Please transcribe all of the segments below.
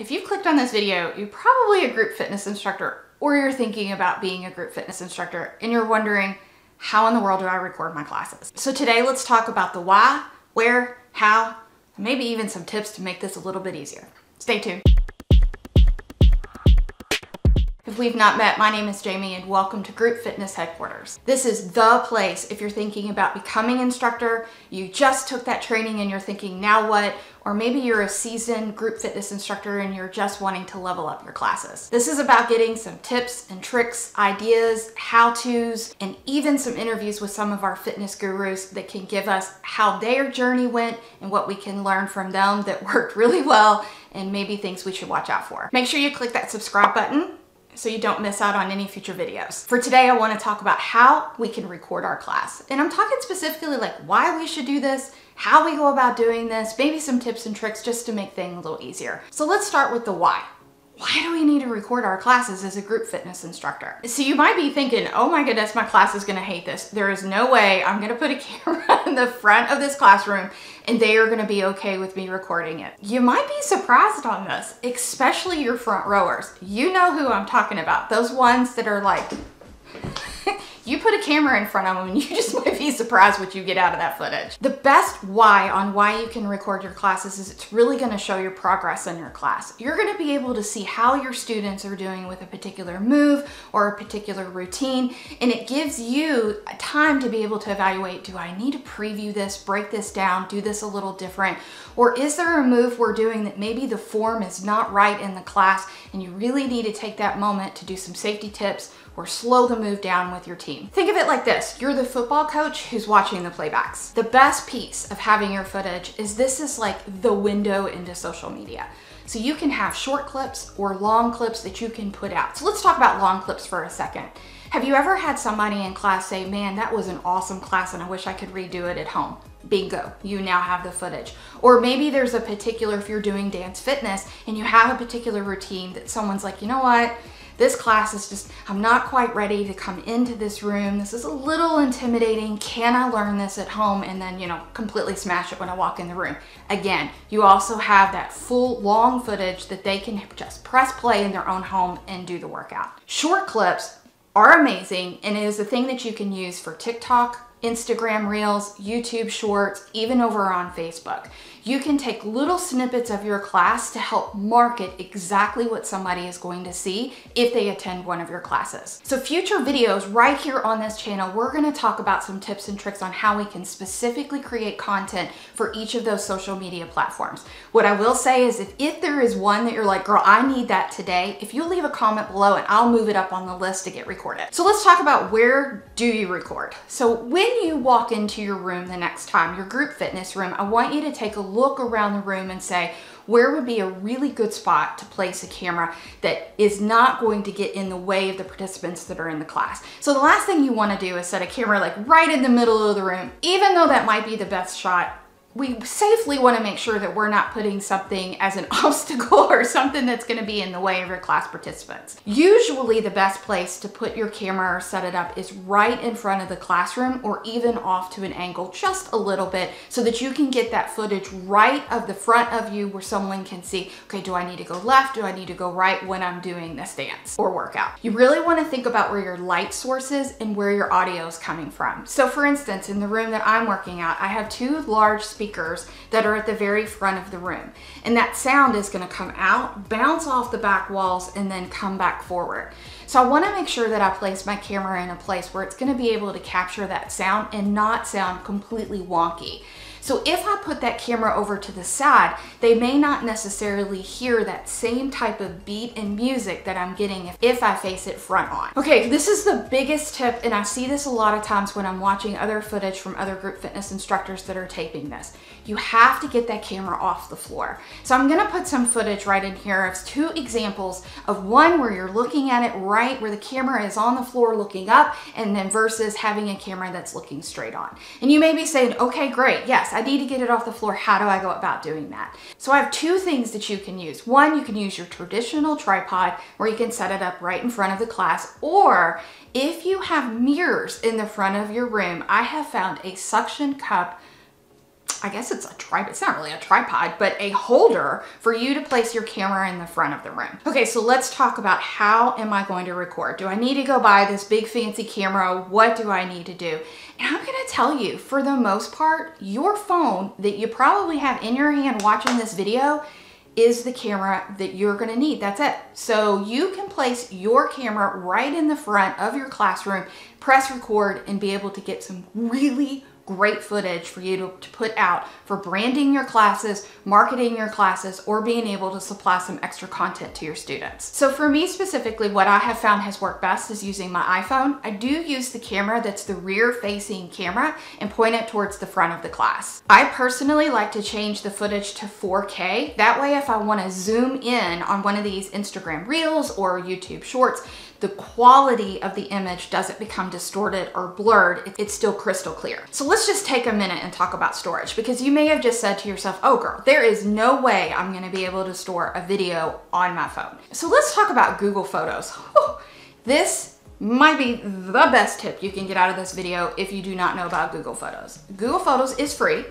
If you've clicked on this video, you're probably a group fitness instructor, or you're thinking about being a group fitness instructor and you're wondering, how in the world do I record my classes? So today let's talk about the why, where, how, and maybe even some tips to make this a little bit easier. Stay tuned. If we've not met, my name is Jamie and welcome to Group Fitness Headquarters. This is the place if you're thinking about becoming an instructor, you just took that training and you're thinking, now what? Or maybe you're a seasoned group fitness instructor and you're just wanting to level up your classes. This is about getting some tips and tricks, ideas, how-tos, and even some interviews with some of our fitness gurus that can give us how their journey went and what we can learn from them that worked really well and maybe things we should watch out for. Make sure you click that subscribe button so you don't miss out on any future videos. For today, I want to talk about how we can record our class. And I'm talking specifically like why we should do this, how we go about doing this, maybe some tips and tricks just to make things a little easier. So let's start with the why. Why do we need to record our classes as a group fitness instructor? So you might be thinking, oh my goodness, my class is gonna hate this. There is no way I'm gonna put a camera in the front of this classroom and they are gonna be okay with me recording it. You might be surprised on this, especially your front rowers. You know who I'm talking about. Those ones that are like, you put a camera in front of them and you just might be surprised what you get out of that footage. The best why on why you can record your classes is it's really going to show your progress in your class. You're going to be able to see how your students are doing with a particular move or a particular routine, and it gives you time to be able to evaluate, do I need to preview this, break this down, do this a little different, or is there a move we're doing that maybe the form is not right in the class and you really need to take that moment to do some safety tips or slow the move down with your team. Think of it like this. You're the football coach who's watching the playbacks. The best piece of having your footage is this is like the window into social media. So you can have short clips or long clips that you can put out. So let's talk about long clips for a second. Have you ever had somebody in class say, man, that was an awesome class and I wish I could redo it at home? Bingo, you now have the footage. Or maybe there's a particular, if you're doing dance fitness and you have a particular routine that someone's like, you know what? This class is just, I'm not quite ready to come into this room. This is a little intimidating. Can I learn this at home? And then, you know, completely smash it when I walk in the room. Again, you also have that full long footage that they can just press play in their own home and do the workout. Short clips are amazing and it is the thing that you can use for TikTok, Instagram Reels, YouTube Shorts, even over on Facebook. You can take little snippets of your class to help market exactly what somebody is going to see if they attend one of your classes. So future videos right here on this channel, we're going to talk about some tips and tricks on how we can specifically create content for each of those social media platforms. What I will say is if there is one that you're like, girl, I need that today, if you leave a comment below and I'll move it up on the list to get recorded. So let's talk about where do you record? So when you walk into your room the next time, your group fitness room, I want you to take a look around the room and say, where would be a really good spot to place a camera that is not going to get in the way of the participants that are in the class? So the last thing you want to do is set a camera like right in the middle of the room, even though that might be the best shot. We safely want to make sure that we're not putting something as an obstacle or something that's going to be in the way of your class participants. Usually the best place to put your camera or set it up is right in front of the classroom or even off to an angle just a little bit so that you can get that footage right of the front of you where someone can see, okay, do I need to go left? Do I need to go right when I'm doing this dance or workout? You really want to think about where your light source is and where your audio is coming from. So for instance, in the room that I'm working out, I have two large speakers that are at the very front of the room. And that sound is going to come out, bounce off the back walls, and then come back forward. So I want to make sure that I place my camera in a place where it's going to be able to capture that sound and not sound completely wonky. So if I put that camera over to the side, they may not necessarily hear that same type of beat and music that I'm getting if I face it front on. Okay, this is the biggest tip, and I see this a lot of times when I'm watching other footage from other group fitness instructors that are taping this. You have to get that camera off the floor. So I'm gonna put some footage right in here of two examples of one where you're looking at it right where the camera is on the floor looking up, and then versus having a camera that's looking straight on. And you may be saying, okay, great, yes, I need to get it off the floor. How do I go about doing that? So I have two things that you can use. One, you can use your traditional tripod where you can set it up right in front of the class, or if you have mirrors in the front of your room, I have found a suction cup I guess it's a tripod, it's not really a tripod, but a holder for you to place your camera in the front of the room. Okay, so let's talk about how am I going to record? Do I need to go buy this big fancy camera? What do I need to do? And I'm gonna tell you, for the most part, your phone that you probably have in your hand watching this video is the camera that you're gonna need. That's it. So you can place your camera right in the front of your classroom, press record, and be able to get some really great footage for you to put out for branding your classes, marketing your classes, or being able to supply some extra content to your students. So for me specifically, what I have found has worked best is using my iPhone. I do use the camera that's the rear-facing camera and point it towards the front of the class. I personally like to change the footage to 4K. That way, if I want to zoom in on one of these Instagram Reels or YouTube Shorts, the quality of the image doesn't become distorted or blurred. It's still crystal clear. So let's just take a minute and talk about storage, because you may have just said to yourself, oh girl, there is no way I'm gonna be able to store a video on my phone. So let's talk about Google Photos. Oh, this might be the best tip you can get out of this video if you do not know about Google Photos. Google Photos is free.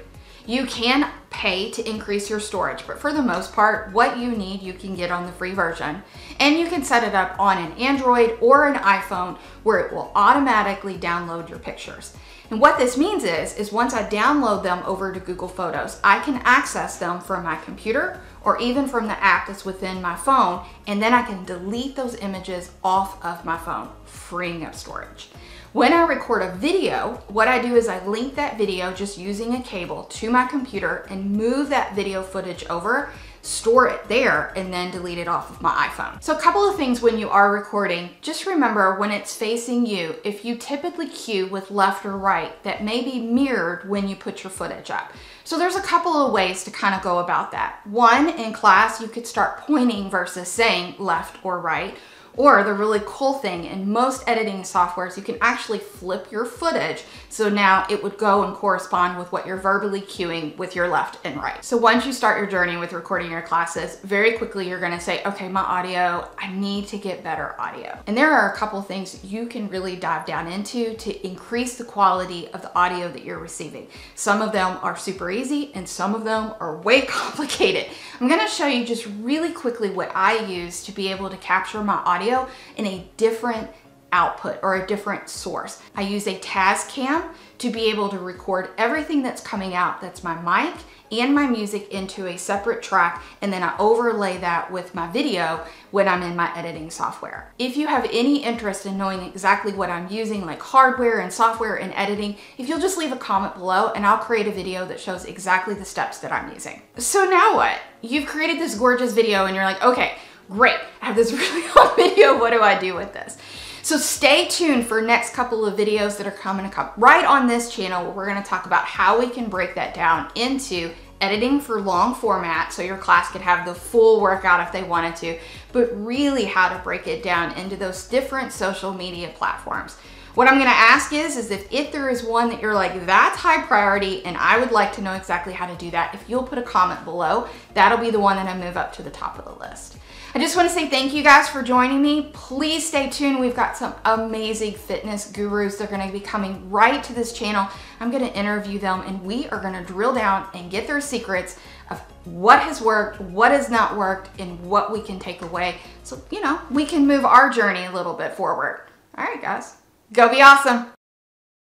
You can pay to increase your storage, but for the most part, what you need, you can get on the free version. And you can set it up on an Android or an iPhone where it will automatically download your pictures. And what this means is once I download them over to Google Photos, I can access them from my computer or even from the app that's within my phone, and then I can delete those images off of my phone, freeing up storage. When I record a video, what I do is I link that video just using a cable to my computer and move that video footage over, store it there, and then delete it off of my iPhone. So a couple of things when you are recording, just remember when it's facing you, if you typically cue with left or right, that may be mirrored when you put your footage up. So there's a couple of ways to kind of go about that. One, in class, you could start pointing versus saying left or right. Or the really cool thing in most editing softwares, you can actually flip your footage. So now it would go and correspond with what you're verbally cueing with your left and right. So once you start your journey with recording your classes, very quickly you're gonna say, okay, my audio, I need to get better audio. And there are a couple things you can really dive down into to increase the quality of the audio that you're receiving. Some of them are super easy and some of them are way complicated. I'm gonna show you just really quickly what I use to be able to capture my audio in a different output or a different source. I use a Tascam to be able to record everything that's coming out, that's my mic and my music, into a separate track, and then I overlay that with my video when I'm in my editing software. If you have any interest in knowing exactly what I'm using, like hardware and software and editing, if you'll just leave a comment below and I'll create a video that shows exactly the steps that I'm using. So now what? You've created this gorgeous video and you're like, okay, great, I have this really hot video, what do I do with this? So stay tuned for next couple of videos that are coming up right on this channel, where we're gonna talk about how we can break that down into editing for long format, so your class could have the full workout if they wanted to, but really how to break it down into those different social media platforms. What I'm gonna ask is if there is one that you're like, that's high priority and I would like to know exactly how to do that, if you'll put a comment below, that'll be the one that I move up to the top of the list. I just want to say thank you guys for joining me. Please stay tuned. We've got some amazing fitness gurus. They're going to be coming right to this channel. I'm going to interview them and we are going to drill down and get their secrets of what has worked, what has not worked, and what we can take away. So, you know, we can move our journey a little bit forward. All right, guys, go be awesome.